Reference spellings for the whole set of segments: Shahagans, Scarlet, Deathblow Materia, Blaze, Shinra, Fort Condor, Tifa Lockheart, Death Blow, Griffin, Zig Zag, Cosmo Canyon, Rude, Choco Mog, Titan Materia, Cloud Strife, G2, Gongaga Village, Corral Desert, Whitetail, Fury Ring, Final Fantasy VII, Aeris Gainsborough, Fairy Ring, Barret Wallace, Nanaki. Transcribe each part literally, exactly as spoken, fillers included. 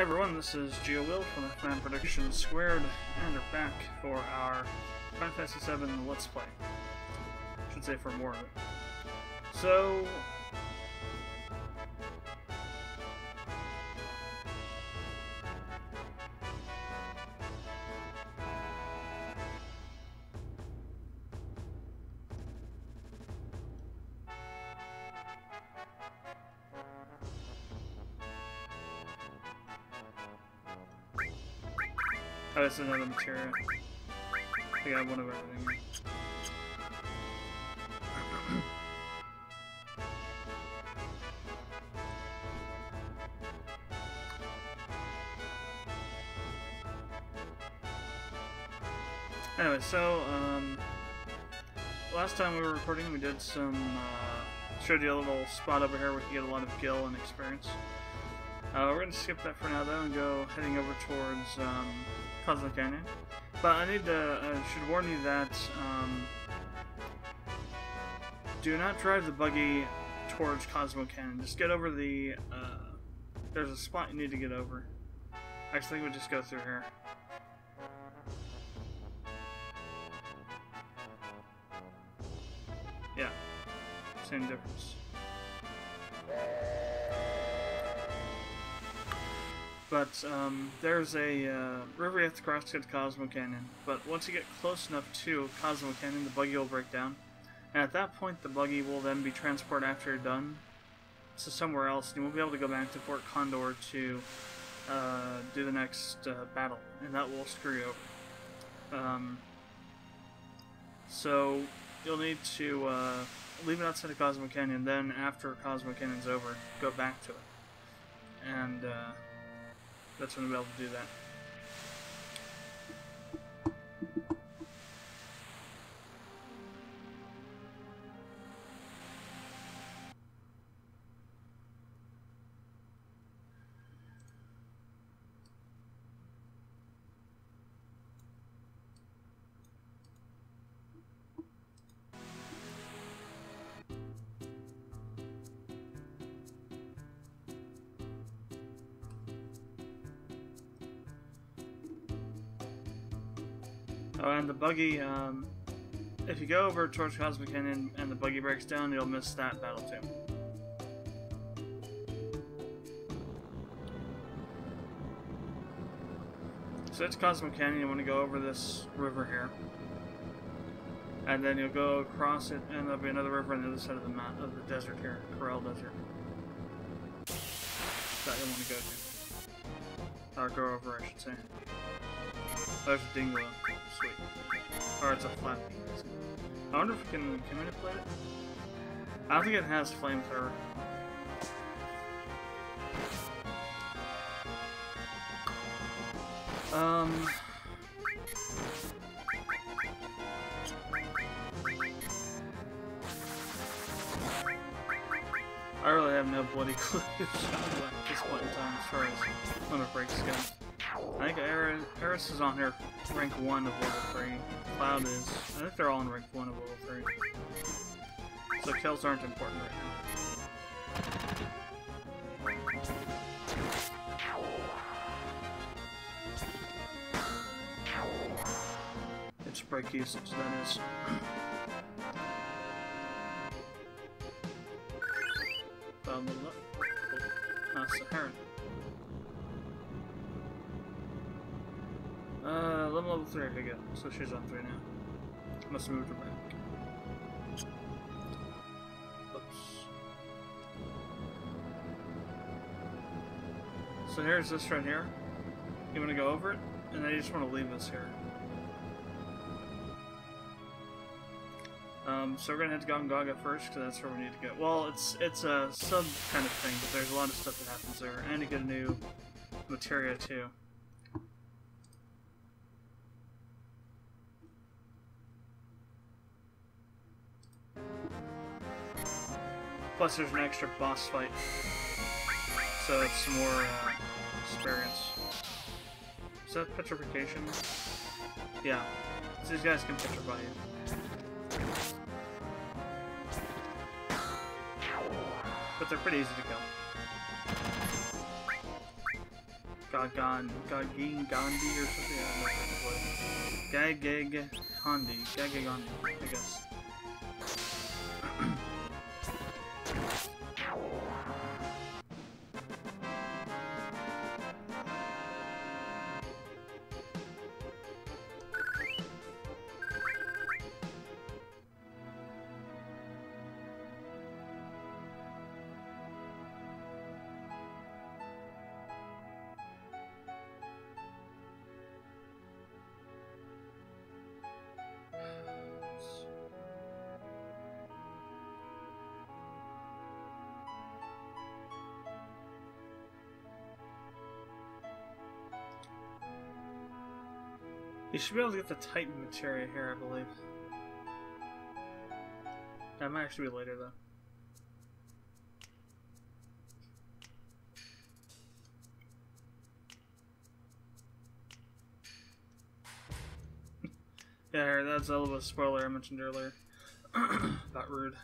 Hey everyone, this is GeoWill from Fan Predictions Squared, and we're back for our Final Fantasy seven Let's Play. I should say for more of it. So... Oh, this is another Materia. I got one of everything. Anyway, so, um... last time we were recording, we did some, uh... showed you a little spot over here where you get a lot of gil and experience. Uh, we're gonna skip that for now, though, and go heading over towards, um... Cosmo Canyon. But I need to, I should warn you that, um, do not drive the buggy towards Cosmo Canyon. Just get over the, uh, there's a spot you need to get over. Actually, I think we'll just go through here. Yeah. Same difference. But um, there's a uh, river you have to cross to get to Cosmo Canyon. But once you get close enough to Cosmo Canyon, the buggy will break down. And at that point, the buggy will then be transported after you're done to somewhere else. And you won't be able to go back to Fort Condor to uh, do the next uh, battle. And that will screw you over. Um, so you'll need to uh, leave it outside of Cosmo Canyon. Then after Cosmo Canyon's over, go back to it. And... Uh, That's when we'll be able to do that. Oh, and the buggy, um, if you go over towards Cosmo Canyon and the buggy breaks down, you'll miss that battle too. So it's Cosmo Canyon, you want to go over this river here. And then you'll go across it, and there'll be another river on the other side of the mount of the desert here, Corral Desert. That you want to go to. Or go over, I should say. Oh, it's a dinglow. Sweet. Or it's a flat. I wonder if we can, can manipulate it? I don't think it has flamethrower. Um... I really have no bloody clue at this point in time as far as limit breaks go. I think Aeris is on here, rank one of level three. Cloud is. I think they're all in rank one of level three. So kills aren't important right now. It's break usage, that is. Found the look. Ah, Saharan. Uh, level three, I figured. So she's on three now. Must have moved her back. Oops. So here's this right here. You want to go over it, and then you just want to leave this here. Um, so we're going to head to Gongaga first, because that's where we need to go. Well, it's it's a sub kind of thing, but there's a lot of stuff that happens there. And you get a new Materia, too. Plus there's an extra boss fight, so it's more uh, experience. Is that petrification? Yeah, so these guys can petrify you. But they're pretty easy to kill. Gagan, Gagin Gandhi or something. I don't know what it was. Gagig Gandhi, Gagig Gandhi, I guess. You should be able to get the Titan Materia here, I believe. That might actually be later, though. Yeah, that's a little bit of a spoiler I mentioned earlier about Rude.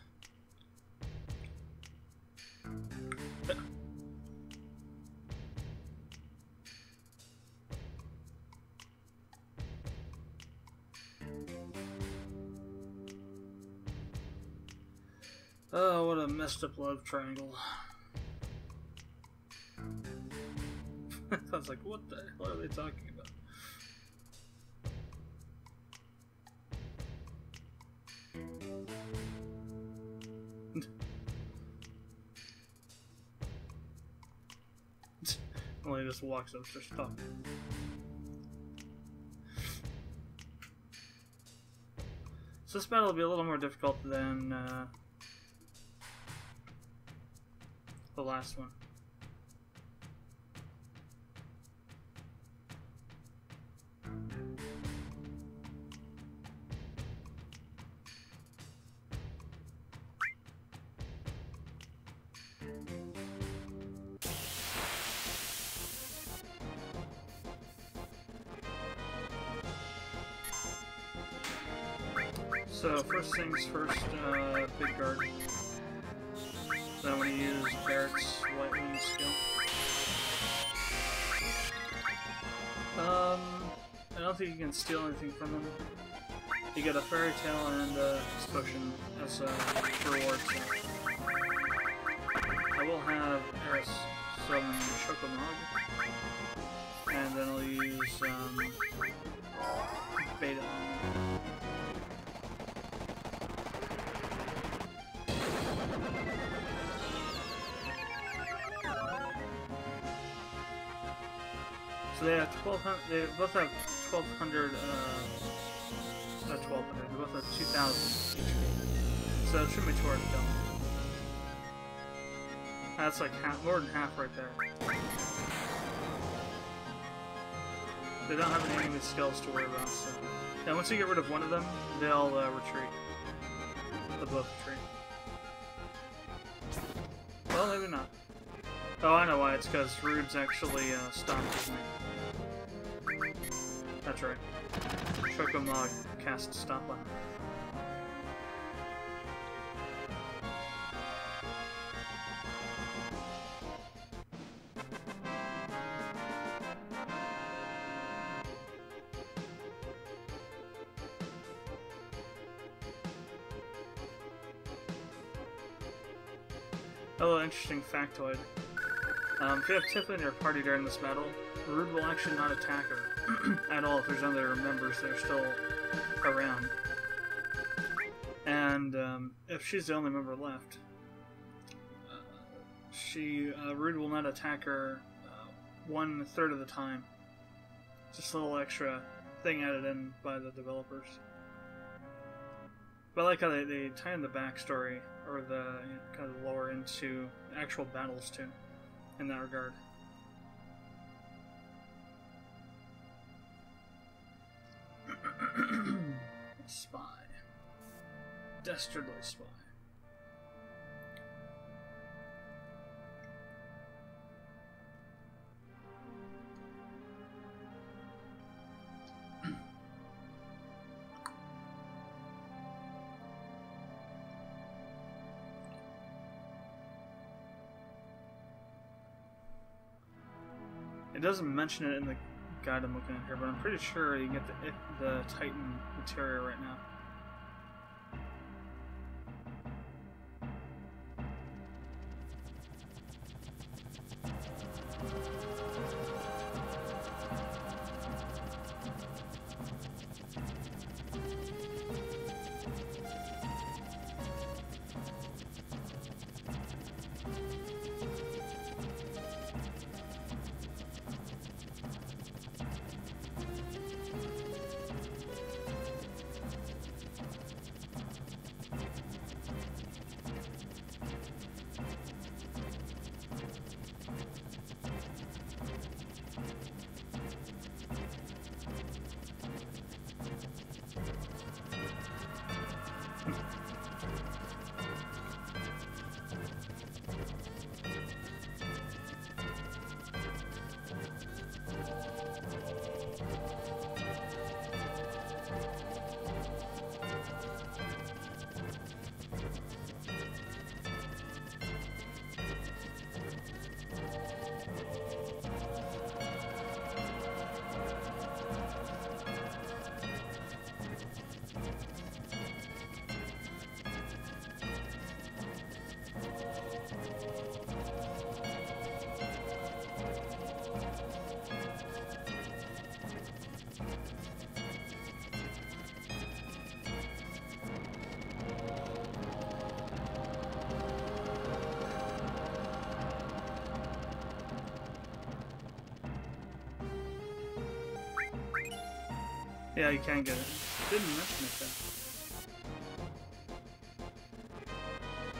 Oh, what a messed up love triangle. I was like, what the hell are they talking about? Well, he just walks up, just talking. So this battle will be a little more difficult than, uh... the last one. So first things first, uh, big guard. So I'm going to use Barrett's lightning skill. Um, I don't think you can steal anything from him. You get a fairy tale and a potion as a reward. So I will have Aeris summon Choco Mog, and then I'll use um, Beta. They have twelve hundred. They both have twelve hundred. Uh, not twelve hundred. They both have two thousand. So it should be toward the dome. That's like half, more than half right there. They don't have any enemy skills to worry about. So now once you get rid of one of them, they'll uh, retreat. They'll both retreat. Well, maybe not. Oh, I know why. It's because Rude's actually uh, stopped, isn't he? That's right. Choco Mog cast Stop Line. A little interesting factoid. Um, if you have Tifa in your party during this battle, Rude will actually not attack her. At all if there's other members that are still around. And um, if she's the only member left, uh, she uh, Rude will not attack her uh, one third of the time. Just a little extra thing added in by the developers. But I like how they, they tie in the backstory or the you know, kind of lore into actual battles too, in that regard. Spy. Dastardly spy. It doesn't mention it in the guide I'm looking at here, but I'm pretty sure you get the, the Titan Materia right now. Yeah, you can get it. Didn't mention it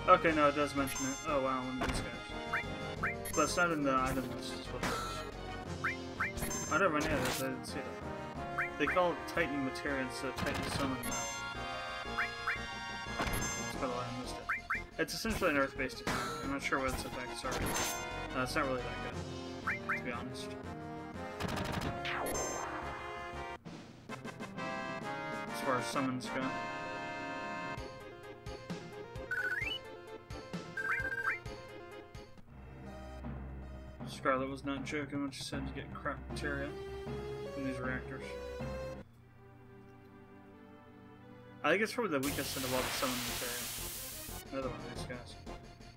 though. Okay, no, it does mention it. Oh wow, one of these guys. But it's not in the item list, is what it is. I don't have any others, I didn't see it. They call it Titan Materia instead of Titan Summon now. That's by the way, I missed it. It's essentially an Earth-based attack. I'm not sure what its effects are. Uh, it's not really that good, to be honest. Our summons go. Scarlet was not joking when she said to get crap materia from these reactors. I think it's probably the weakest of all the summon materia. Another one of these guys.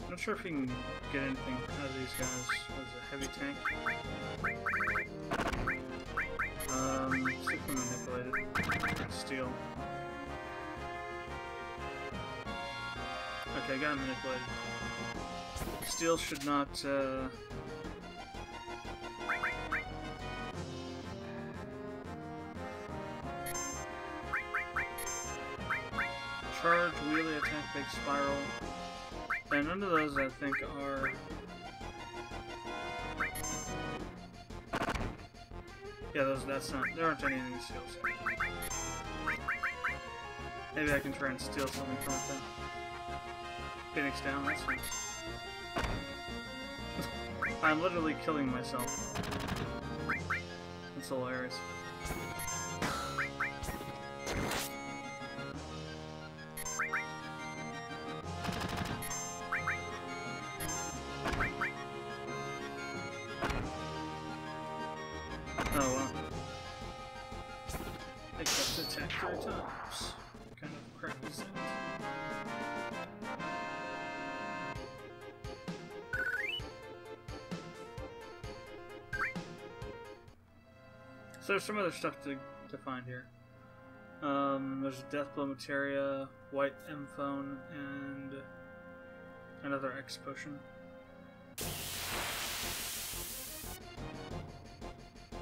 I'm not sure if you can get anything out of these guys as a heavy tank. Um, super manipulated. Steel. Okay, I got him manipulated. Steel should not, uh... charge, wheelie, attack, big spiral. And none of those, I think, are... Yeah, those, that's not, there aren't any of these steals. Maybe I can try and steal something from it then. Phoenix down, that's nice. I'm literally killing myself. That's hilarious. So there's some other stuff to, to find here. Um, there's Deathblow Materia, White M-Phone, and another X-Potion.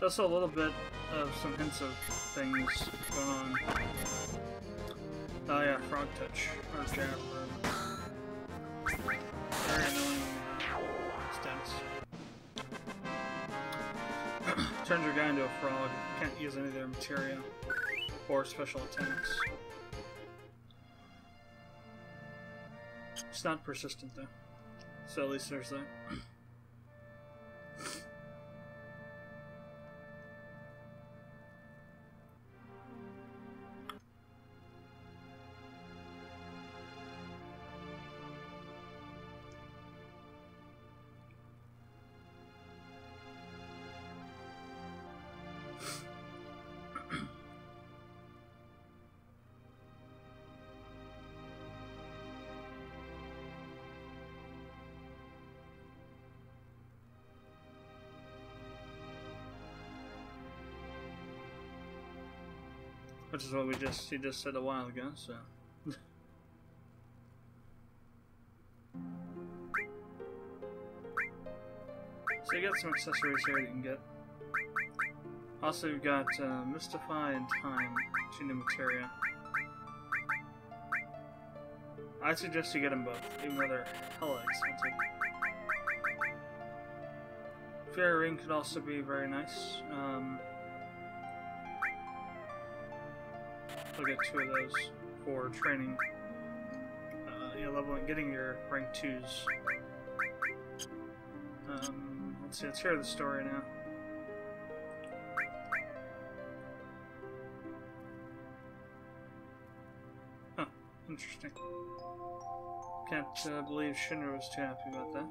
Also a little bit of some hints of things going on. Oh yeah, Frog Touch, or Jab, or very annoying uh, stats. Turns your guy into a frog. You can't use any of their materia or special attacks. It's not persistent though, so at least there's that. Which is what we just he just said a while ago, so so you got some accessories here you can get. Also you've got uh, Mystify and Time, two new materia. I suggest you get them both, even though they're hella expensive. Fairy Ring could also be very nice. Um, I'll get two of those for training. Uh, yeah, leveling, getting your rank twos. Um, let's see, let's hear the story now. Huh, interesting. Can't uh, believe Shinra was too happy about that.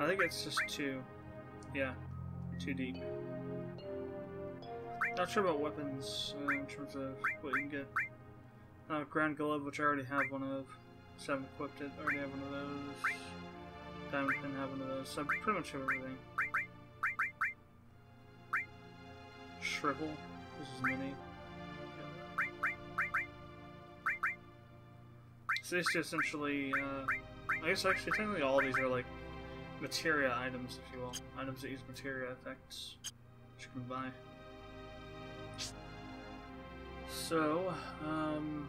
I think it's just two. Yeah, too deep. Not sure about weapons uh, in terms of what you can get. Uh, Ground Glove, which I already have one of. So I haven't equipped it. I already have one of those. Diamond Pin, have one of those. So I pretty much have everything. Shrivel. This is mini. So these two essentially, uh, I guess actually technically all of these are like materia items, if you will. Items that use materia effects, which you can buy. So, um...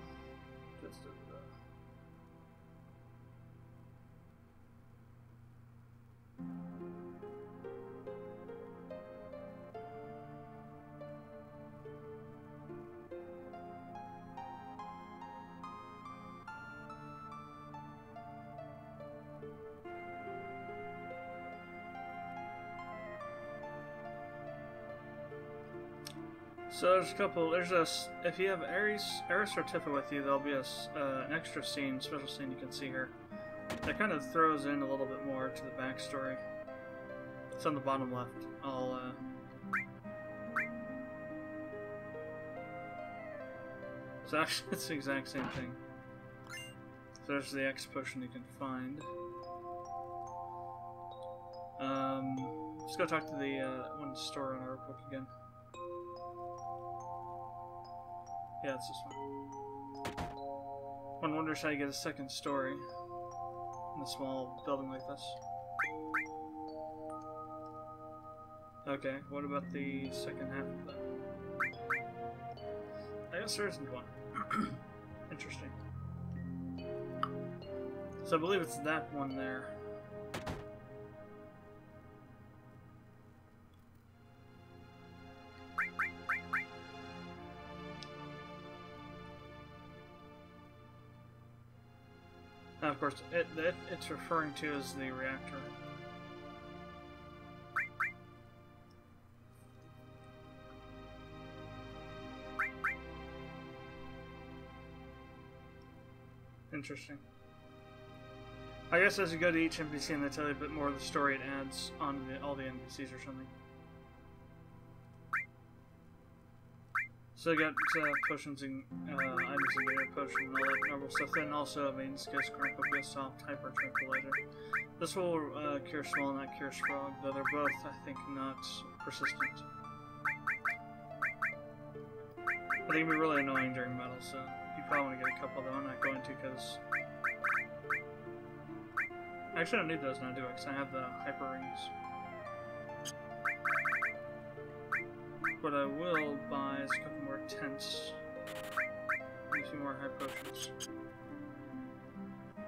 just, uh, So there's a couple, there's a, if you have Aeris, Aeris or Tifa with you, there'll be a, uh, an extra scene, special scene you can see here. That kind of throws in a little bit more to the backstory. It's on the bottom left. I'll, uh... So actually, it's the exact same thing. So there's the X potion you can find. Um, let's go talk to the, uh, one store on our book again. Yeah, it's this one. One wonders how you get a second story in a small building like this. Okay, what about the second half of that? I guess there isn't one. Interesting. So I believe it's that one there. And of course, it, it it's referring to as the reactor. Interesting. I guess as you go to each N P C and they tell you a bit more of the story, it adds on the, all the N P Cs or something. So I got uh, potions and uh, items in there, potion and all that normal stuff. Then also, I mean, Skis, Chronicle, Ghost Soft, Hyper Tranquilizer. This will uh, cure Small, not cure Scrog, though they're both, I think, not persistent. But they can be really annoying during battle, so you probably want to get a couple, though I'm not going to, because... Actually, I don't need those now, do I? Because I have the Hyper Rings. But I will buy a couple more tents and a few more high potions. I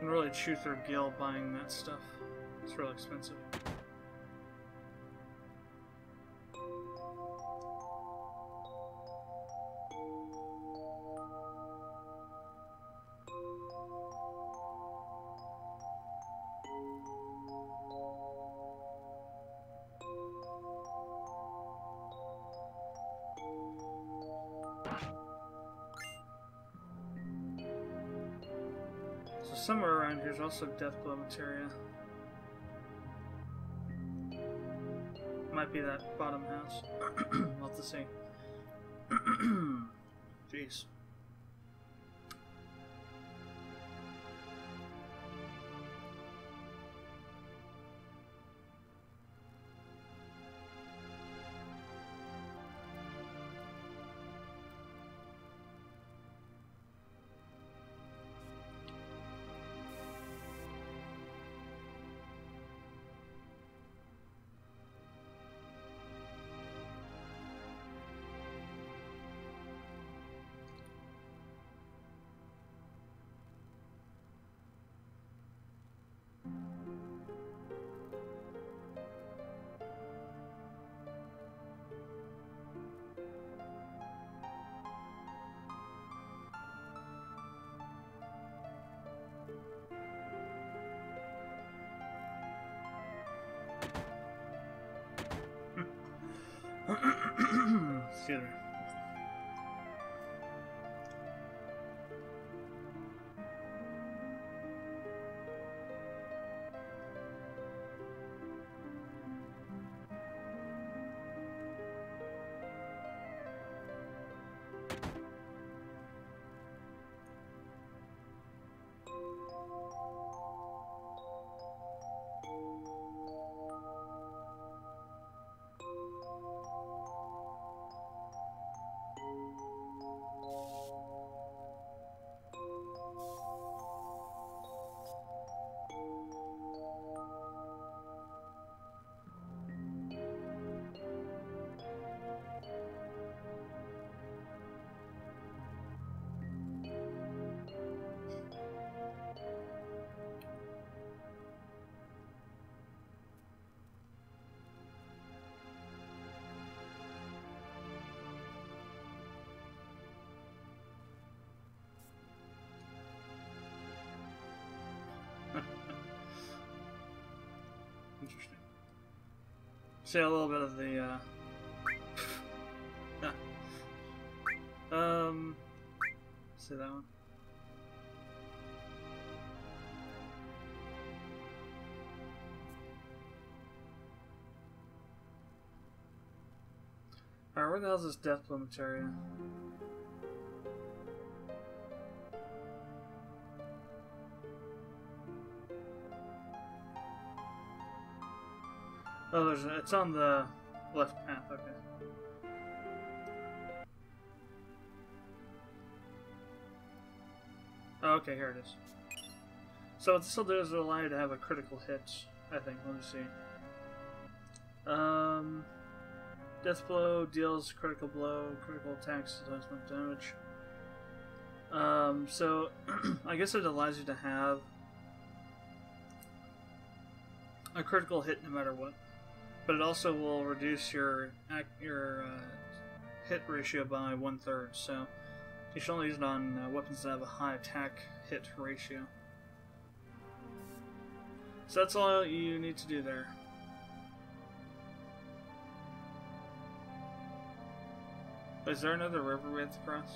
can really chew through Gale buying that stuff. It's real expensive. Somewhere around here is also Deathblow Materia. might be that bottom house. We'll have to see. Jeez. Excuse me. Interesting. See a little bit of the, uh... yeah. Um... See that one? Alright, where the hell is this Deathblow Materia? Oh, there's a, it's on the left path, okay. Oh, okay, here it is. So what this will do is it'll allow you to have a critical hit, I think. Let me see. Um, Deathblow deals critical blow, critical attacks, does no damage. Um, so I guess it allows you to have a critical hit no matter what. But it also will reduce your your uh, hit ratio by one third, so you should only use it on uh, weapons that have a high attack hit ratio. So that's all you need to do there. Is there another river we have to cross?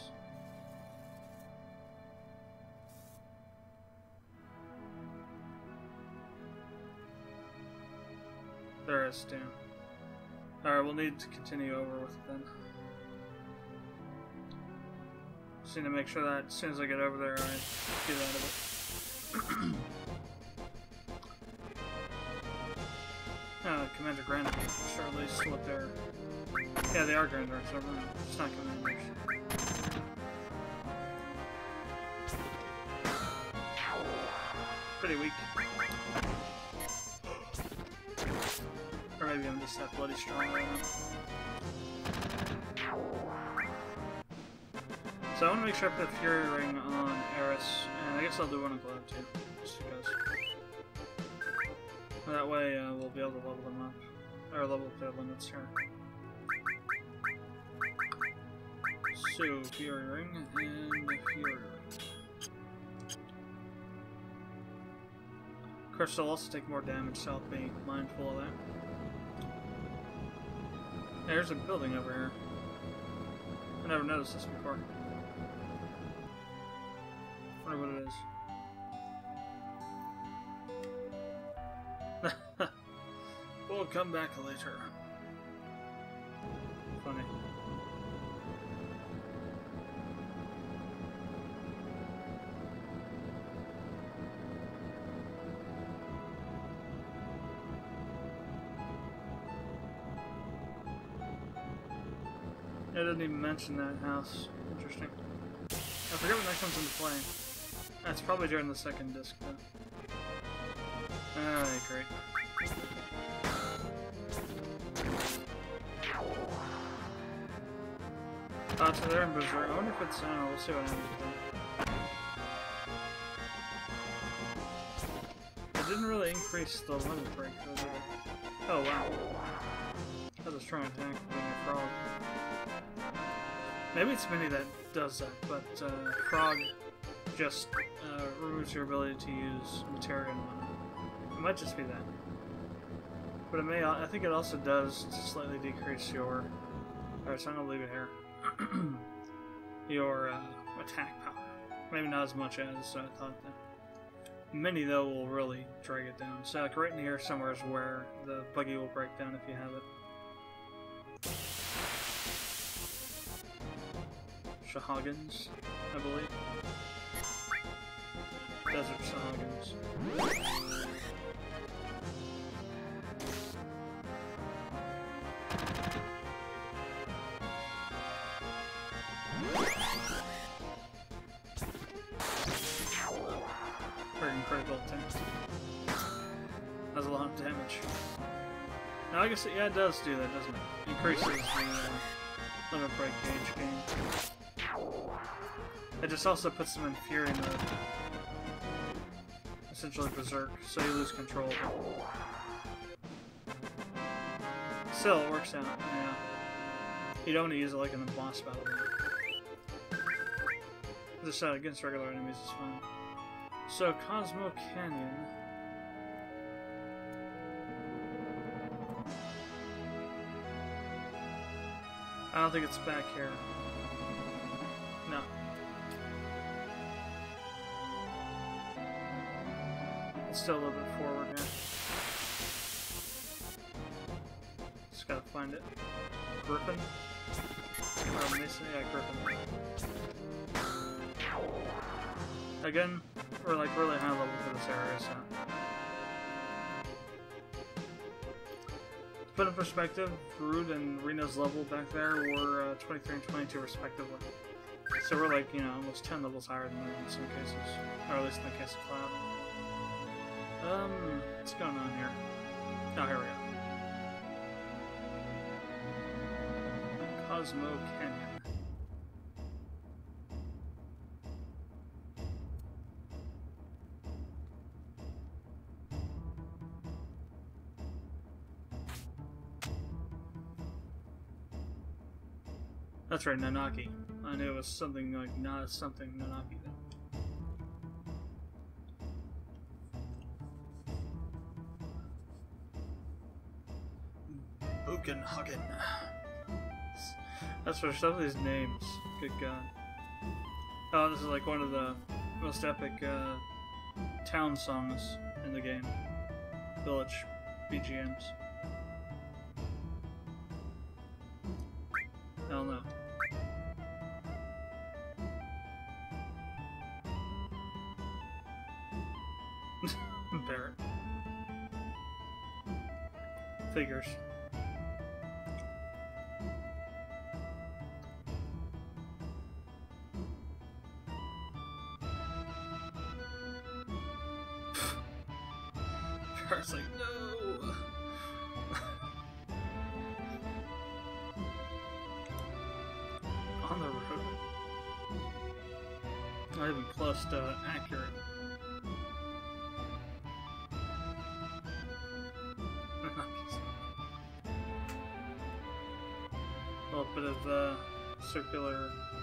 There is, damn. Alright, we'll need to continue over with it then. Just need to make sure that as soon as I get over there, I get out of it. uh, Commander Granite, sure at least what they're... Yeah, they are Granite, so it's not Commanders. Pretty weak. Or maybe I'm just that bloody strong right now. So I want to make sure I put a Fury Ring on Aeris, and I guess I'll do one on Cloud too, just because. That way uh, we'll be able to level them up, or level up their limits here. So, Fury Ring and Fury Ring. Of course, they'll also take more damage, so I'll be mindful of that. There's a building over here. I never noticed this before. I wonder what it is. We'll come back later. didn't even mention that house. Interesting. I forget what next one's in the plane. That's probably during the second disc, though. Alright, great. Oh, so they're in Berserk. I wonder if it's... I don't know, we'll see what happens. It didn't really increase the limit break, though, did it? Oh, wow. That's a strong attack from a frog. Maybe it's Minnie that does that, but uh, Frog just uh, removes your ability to use Materia and whatnot. It might just be that. But it may... I think it also does slightly decrease your... Alright, so I'm gonna leave it here. your uh, attack power. Maybe not as much as I thought that. Mini, though, will really drag it down. So, like, right in here somewhere is where the buggy will break down if you have it. Shahagans, I believe. Desert Shahagans. Critical attacks. That's a lot of damage. Now, I guess it, yeah, it does do that, doesn't it? Increases the uh, limit break gauge gain. It just also puts them in fury mode. Essentially berserk, so you lose control. Still, it works out. Yeah. You don't want to use it like in a boss battle. Just uh, against regular enemies is fine. So, Cosmo Canyon. I don't think it's back here. No. It's still a little bit forward here. Just gotta find it. Griffin? Oh, Mason? Yeah, Griffin. Again? We're like really high level for this area, so. To put in perspective, Rude and Reno's level back there were uh, twenty-three and twenty-two respectively. So we're like, you know, almost ten levels higher than them in some cases. Or at least in the case of Cloud. Um, what's going on here? Oh, here we go. Cosmo Canyon. That's right, Nanaki. I knew it was something like not something Nanaki then. Bukenhagen. That's for some of these names. Good God. Oh, this is like one of the most epic uh, town songs in the game. Village B G Ms. Hell no. Barrett. Figures. Barrett's like, no! On the road. Not even close to uh, accurate. A little bit of uh, circular